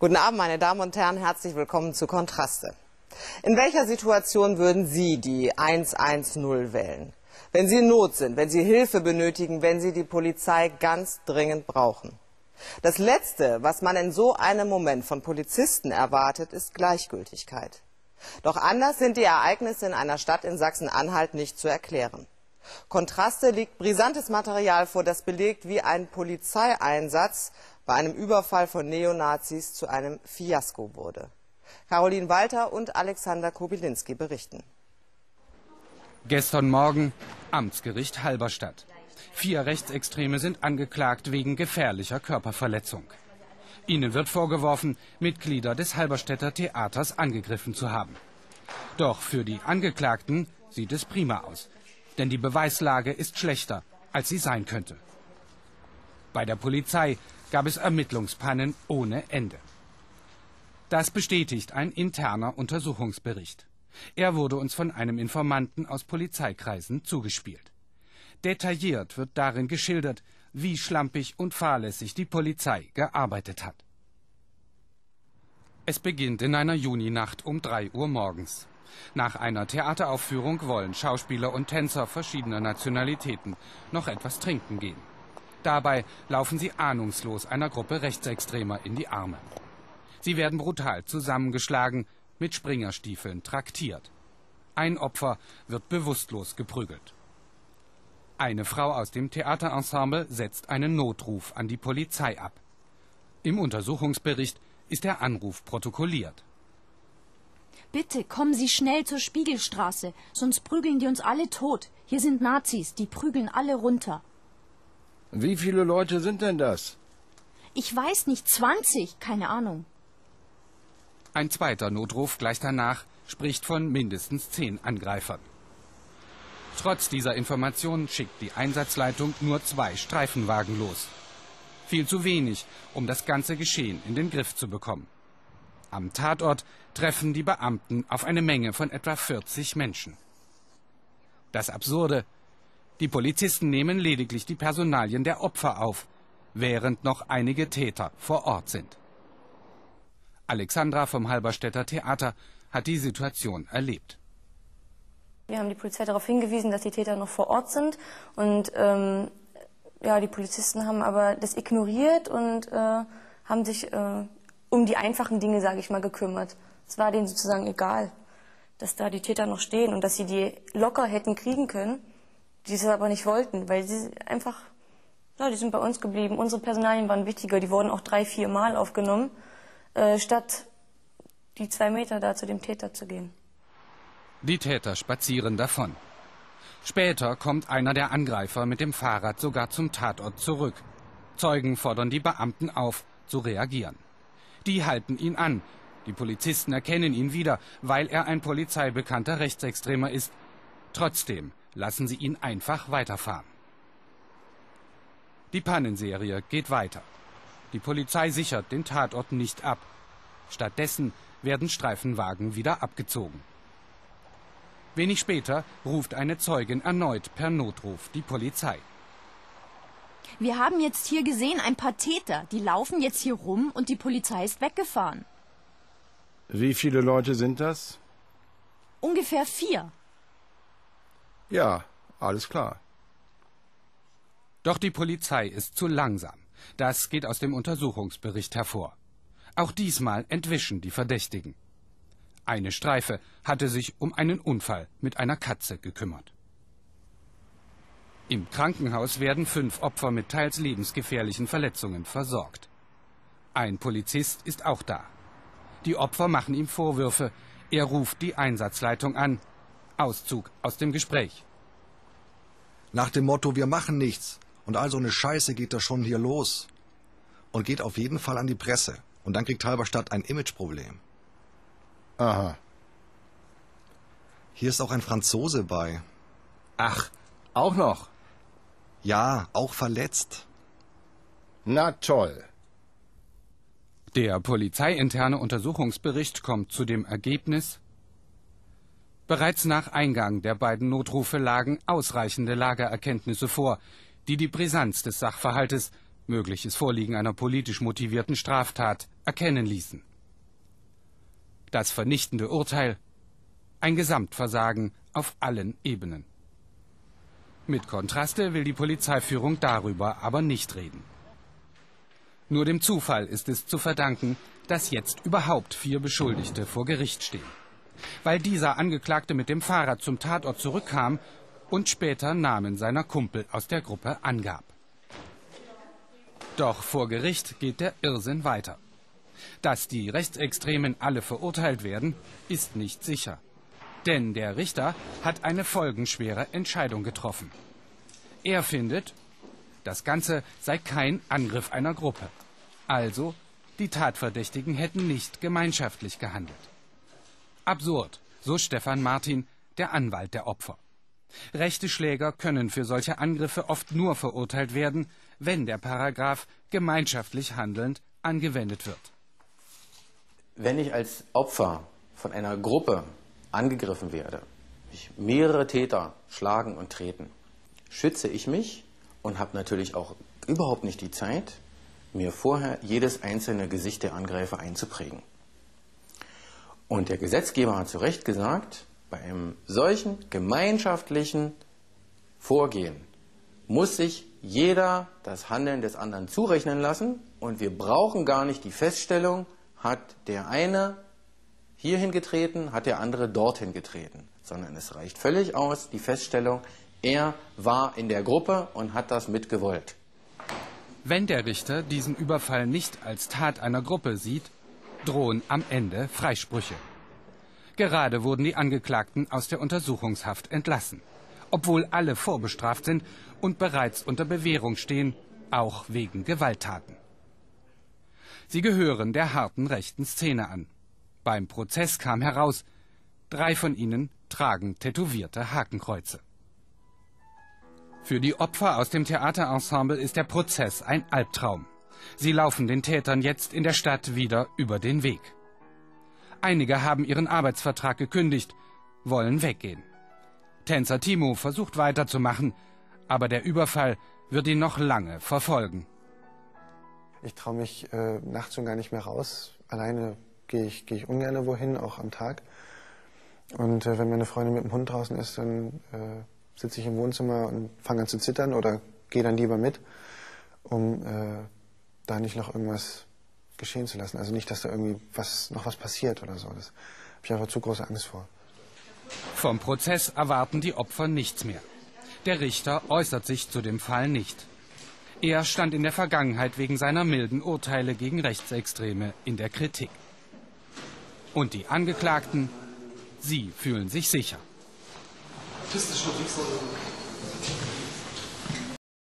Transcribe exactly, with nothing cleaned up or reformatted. Guten Abend, meine Damen und Herren, herzlich willkommen zu Kontraste. In welcher Situation würden Sie die eins eins null wählen? Wenn Sie in Not sind, wenn Sie Hilfe benötigen, wenn Sie die Polizei ganz dringend brauchen. Das Letzte, was man in so einem Moment von Polizisten erwartet, ist Gleichgültigkeit. Doch anders sind die Ereignisse in einer Stadt in Sachsen-Anhalt nicht zu erklären. Kontraste liegt brisantes Material vor, das belegt, wie ein Polizeieinsatz bei einem Überfall von Neonazis zu einem Fiasko wurde. Caroline Walter und Alexander Kobielinski berichten. Gestern Morgen, Amtsgericht Halberstadt. Vier Rechtsextreme sind angeklagt wegen gefährlicher Körperverletzung. Ihnen wird vorgeworfen, Mitglieder des Halberstädter Theaters angegriffen zu haben. Doch für die Angeklagten sieht es prima aus. Denn die Beweislage ist schlechter, als sie sein könnte. Bei der Polizei gab es Ermittlungspannen ohne Ende. Das bestätigt ein interner Untersuchungsbericht. Er wurde uns von einem Informanten aus Polizeikreisen zugespielt. Detailliert wird darin geschildert, wie schlampig und fahrlässig die Polizei gearbeitet hat. Es beginnt in einer Juninacht um drei Uhr morgens. Nach einer Theateraufführung wollen Schauspieler und Tänzer verschiedener Nationalitäten noch etwas trinken gehen. Dabei laufen sie ahnungslos einer Gruppe Rechtsextremer in die Arme. Sie werden brutal zusammengeschlagen, mit Springerstiefeln traktiert. Ein Opfer wird bewusstlos geprügelt. Eine Frau aus dem Theaterensemble setzt einen Notruf an die Polizei ab. Im Untersuchungsbericht ist der Anruf protokolliert. Bitte kommen Sie schnell zur Spiegelstraße, sonst prügeln die uns alle tot. Hier sind Nazis, die prügeln alle runter. Wie viele Leute sind denn das? Ich weiß nicht, zwanzig, keine Ahnung. Ein zweiter Notruf gleich danach spricht von mindestens zehn Angreifern. Trotz dieser Informationen schickt die Einsatzleitung nur zwei Streifenwagen los. Viel zu wenig, um das ganze Geschehen in den Griff zu bekommen. Am Tatort treffen die Beamten auf eine Menge von etwa vierzig Menschen. Das Absurde: die Polizisten nehmen lediglich die Personalien der Opfer auf, während noch einige Täter vor Ort sind. Alexandra vom Halberstädter Theater hat die Situation erlebt. Wir haben die Polizei darauf hingewiesen, dass die Täter noch vor Ort sind. Und ähm, ja, die Polizisten haben aber das ignoriert und äh, haben sich äh, um die einfachen Dinge, sage ich mal, gekümmert. Es war denen sozusagen egal, dass da die Täter noch stehen und dass sie die locker hätten kriegen können, die es aber nicht wollten, weil sie einfach, ja, die sind bei uns geblieben. Unsere Personalien waren wichtiger, die wurden auch drei, vier Mal aufgenommen, äh, statt die zwei Meter da zu dem Täter zu gehen. Die Täter spazieren davon. Später kommt einer der Angreifer mit dem Fahrrad sogar zum Tatort zurück. Zeugen fordern die Beamten auf, zu reagieren. Die halten ihn an. Die Polizisten erkennen ihn wieder, weil er ein polizeibekannter Rechtsextremer ist. Trotzdem lassen sie ihn einfach weiterfahren. Die Pannenserie geht weiter. Die Polizei sichert den Tatort nicht ab. Stattdessen werden Streifenwagen wieder abgezogen. Wenig später ruft eine Zeugin erneut per Notruf die Polizei. Wir haben jetzt hier gesehen ein paar Täter, die laufen jetzt hier rum und die Polizei ist weggefahren. Wie viele Leute sind das? Ungefähr vier. Ja, alles klar. Doch die Polizei ist zu langsam. Das geht aus dem Untersuchungsbericht hervor. Auch diesmal entwischen die Verdächtigen. Eine Streife hatte sich um einen Unfall mit einer Katze gekümmert. Im Krankenhaus werden fünf Opfer mit teils lebensgefährlichen Verletzungen versorgt. Ein Polizist ist auch da. Die Opfer machen ihm Vorwürfe. Er ruft die Einsatzleitung an. Auszug aus dem Gespräch. Nach dem Motto, wir machen nichts. Und also eine Scheiße geht da schon hier los. Und geht auf jeden Fall an die Presse. Und dann kriegt Halberstadt ein Imageproblem. Aha. Hier ist auch ein Franzose bei. Ach, auch noch? Ja, auch verletzt. Na toll. Der polizeiinterne Untersuchungsbericht kommt zu dem Ergebnis: bereits nach Eingang der beiden Notrufe lagen ausreichende Lageerkenntnisse vor, die die Brisanz des Sachverhaltes, mögliches Vorliegen einer politisch motivierten Straftat, erkennen ließen. Das vernichtende Urteil, ein Gesamtversagen auf allen Ebenen. Mit Kontraste will die Polizeiführung darüber aber nicht reden. Nur dem Zufall ist es zu verdanken, dass jetzt überhaupt vier Beschuldigte vor Gericht stehen. Weil dieser Angeklagte mit dem Fahrrad zum Tatort zurückkam und später Namen seiner Kumpel aus der Gruppe angab. Doch vor Gericht geht der Irrsinn weiter. Dass die Rechtsextremen alle verurteilt werden, ist nicht sicher. Denn der Richter hat eine folgenschwere Entscheidung getroffen. Er findet, das Ganze sei kein Angriff einer Gruppe. Also, die Tatverdächtigen hätten nicht gemeinschaftlich gehandelt. Absurd, so Stefan Martin, der Anwalt der Opfer. Rechte Schläger können für solche Angriffe oft nur verurteilt werden, wenn der Paragraph gemeinschaftlich handelnd angewendet wird. Wenn ich als Opfer von einer Gruppe angegriffen werde, mich mehrere Täter schlagen und treten, schütze ich mich und habe natürlich auch überhaupt nicht die Zeit, mir vorher jedes einzelne Gesicht der Angreifer einzuprägen. Und der Gesetzgeber hat zu Recht gesagt, bei einem solchen gemeinschaftlichen Vorgehen muss sich jeder das Handeln des anderen zurechnen lassen und wir brauchen gar nicht die Feststellung, hat der eine hierhin getreten, hat der andere dorthin getreten, sondern es reicht völlig aus, die Feststellung, er war in der Gruppe und hat das mitgewollt. Wenn der Richter diesen Überfall nicht als Tat einer Gruppe sieht, drohen am Ende Freisprüche. Gerade wurden die Angeklagten aus der Untersuchungshaft entlassen, obwohl alle vorbestraft sind und bereits unter Bewährung stehen, auch wegen Gewalttaten. Sie gehören der harten rechten Szene an. Beim Prozess kam heraus, drei von ihnen tragen tätowierte Hakenkreuze. Für die Opfer aus dem Theaterensemble ist der Prozess ein Albtraum. Sie laufen den Tätern jetzt in der Stadt wieder über den Weg. Einige haben ihren Arbeitsvertrag gekündigt, wollen weggehen. Tänzer Timo versucht weiterzumachen, aber der Überfall wird ihn noch lange verfolgen. Ich traue mich äh, nachts schon gar nicht mehr raus, alleine. Gehe ich, gehe ich ungern wohin, auch am Tag. Und äh, wenn meine Freundin mit dem Hund draußen ist, dann äh, sitze ich im Wohnzimmer und fange an zu zittern oder gehe dann lieber mit, um äh, da nicht noch irgendwas geschehen zu lassen. Also nicht, dass da irgendwie was, noch was passiert oder so. Das habe ich einfach zu große Angst vor. Vom Prozess erwarten die Opfer nichts mehr. Der Richter äußert sich zu dem Fall nicht. Er stand in der Vergangenheit wegen seiner milden Urteile gegen Rechtsextreme in der Kritik. Und die Angeklagten, sie fühlen sich sicher.